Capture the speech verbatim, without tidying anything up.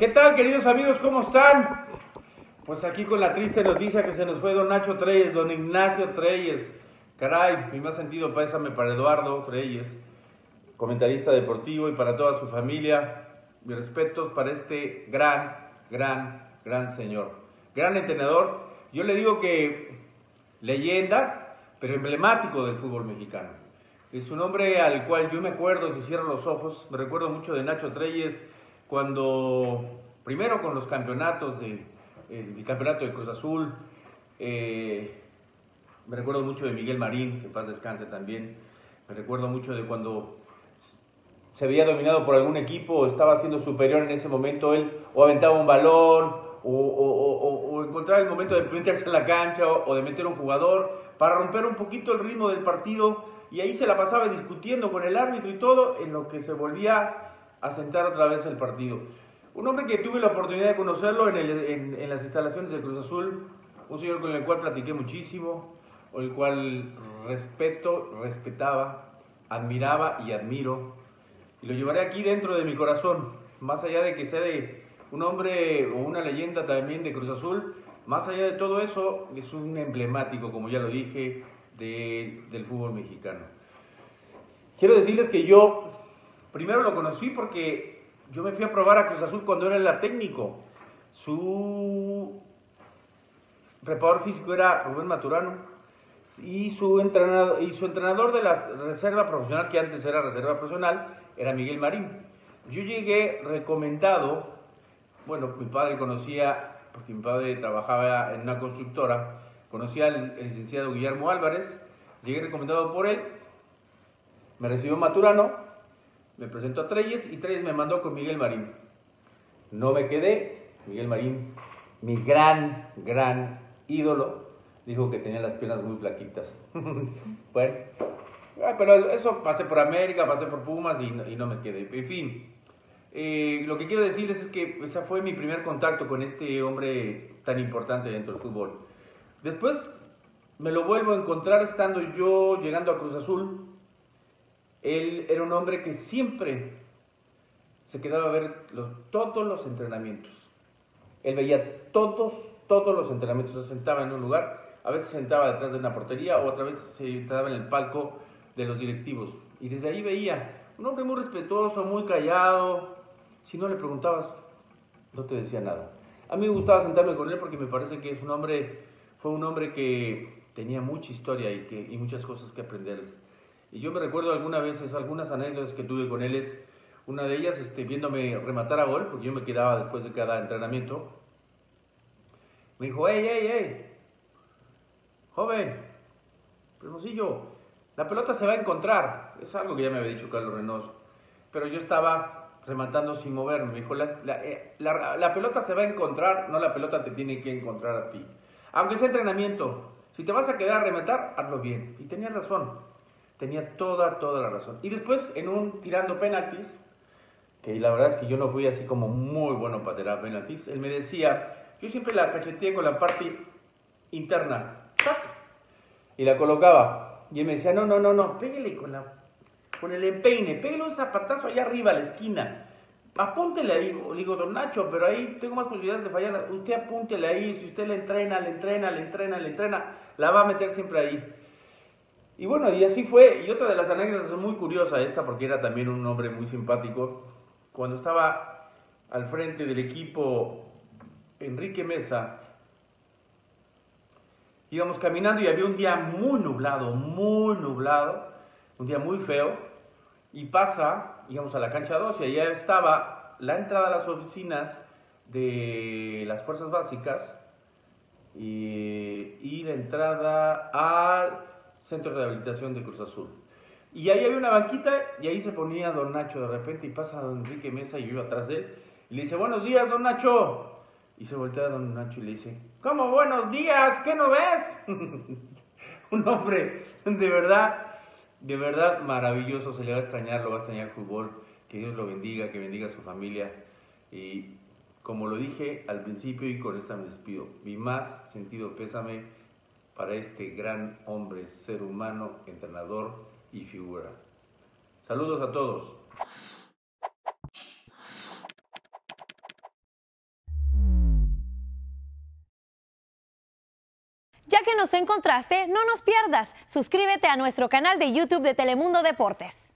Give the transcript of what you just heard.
¿Qué tal, queridos amigos? ¿Cómo están? Pues aquí con la triste noticia que se nos fue don Nacho Trelles, don Ignacio Trelles. Caray, mi más sentido pésame para Eduardo Trelles, comentarista deportivo, y para toda su familia. Mis respetos para este gran, gran, gran señor. Gran entrenador. Yo le digo que leyenda, pero emblemático del fútbol mexicano. Es un hombre al cual yo me acuerdo, si cierro los ojos, me recuerdo mucho de Nacho Trelles cuando, primero con los campeonatos de... el campeonato de Cruz Azul, eh, me recuerdo mucho de Miguel Marín, que en paz descanse también, me recuerdo mucho de cuando se veía dominado por algún equipo, estaba siendo superior en ese momento, él o aventaba un balón, o, o, o, o encontraba el momento de meterse en la cancha, o, o de meter un jugador, para romper un poquito el ritmo del partido, y ahí se la pasaba discutiendo con el árbitro y todo, en lo que se volvía a sentar otra vez el partido. Un hombre que tuve la oportunidad de conocerlo en, el, en, en las instalaciones de Cruz Azul, un señor con el cual platiqué muchísimo, con el cual respeto, respetaba, admiraba y admiro. Y lo llevaré aquí dentro de mi corazón, más allá de que sea de un hombre o una leyenda también de Cruz Azul, más allá de todo eso, es un emblemático, como ya lo dije, de, del fútbol mexicano. Quiero decirles que yo primero lo conocí porque... yo me fui a probar a Cruz Azul cuando era el técnico. Su preparador físico era Rubén Maturano y su entrenador, y su entrenador de la reserva profesional, que antes era reserva profesional, era Miguel Marín. Yo llegué recomendado, bueno, mi padre conocía, porque mi padre trabajaba en una constructora, conocía al el licenciado Guillermo Álvarez, llegué recomendado por él, me recibió Maturano, me presentó a Trelles y Trelles me mandó con Miguel Marín. No me quedé. Miguel Marín, mi gran, gran ídolo, dijo que tenía las piernas muy flaquitas. Bueno, pero eso pasé por América, pasé por Pumas y no, y no me quedé. En fin, eh, lo que quiero decirles es que ese fue mi primer contacto con este hombre tan importante dentro del fútbol. Después me lo vuelvo a encontrar estando yo llegando a Cruz Azul. Él era un hombre que siempre se quedaba a ver los, todos los entrenamientos. Él veía todos, todos los entrenamientos. Se sentaba en un lugar, a veces se sentaba detrás de una portería o otra vez se sentaba en el palco de los directivos. Y desde ahí veía un hombre muy respetuoso, muy callado. Si no le preguntabas, no te decía nada. A mí me gustaba sentarme con él porque me parece que es un hombre, fue un hombre que tenía mucha historia y, que, y muchas cosas que aprender. Y yo me recuerdo algunas veces, algunas anécdotas que tuve con él, es una de ellas este, viéndome rematar a gol, porque yo me quedaba después de cada entrenamiento. Me dijo, ¡ey, ey, ey! Joven, hermosillo, la pelota se va a encontrar. Es algo que ya me había dicho Carlos Reynoso. Pero yo estaba rematando sin moverme. Me dijo, la, la, la, la pelota se va a encontrar, no la pelota te tiene que encontrar a ti. Aunque sea entrenamiento, si te vas a quedar a rematar, hazlo bien. Y tenía razón. Tenía toda, toda la razón. Y después, en un tirando penaltis, que la verdad es que yo no fui así como muy bueno para tirar penaltis, él me decía, yo siempre la cacheteé con la parte interna, ¡tac! Y la colocaba. Y él me decía, no, no, no, no, pégale con, la, con el empeine, pégale un zapatazo allá arriba a la esquina. Apúntele ahí, le digo, don Nacho, pero ahí tengo más posibilidades de fallar. Usted apúntele ahí, si usted le entrena, le entrena, le entrena, le entrena, la va a meter siempre ahí. Y bueno, y así fue. Y otra de las anécdotas muy curiosa esta, porque era también un hombre muy simpático. Cuando estaba al frente del equipo Enrique Mesa, íbamos caminando y había un día muy nublado, muy nublado, un día muy feo. Y pasa, íbamos a la cancha dos y allá estaba la entrada a las oficinas de las fuerzas básicas y, y la entrada a... centro de rehabilitación de Cruz Azul. Y ahí había una banquita y ahí se ponía don Nacho de repente y pasa don Enrique Mesa y yo iba atrás de él y le dice, buenos días, don Nacho. Y se voltea a don Nacho y le dice, ¿cómo buenos días? ¿Qué no ves? Un hombre de verdad, de verdad maravilloso, se le va a extrañar, lo va a extrañar el fútbol, que Dios lo bendiga, que bendiga a su familia. Y como lo dije al principio y con esta me despido, mi más sentido pésame para este gran hombre, ser humano, entrenador y figura. Saludos a todos. Ya que nos encontraste, no nos pierdas. Suscríbete a nuestro canal de YouTube de Telemundo Deportes.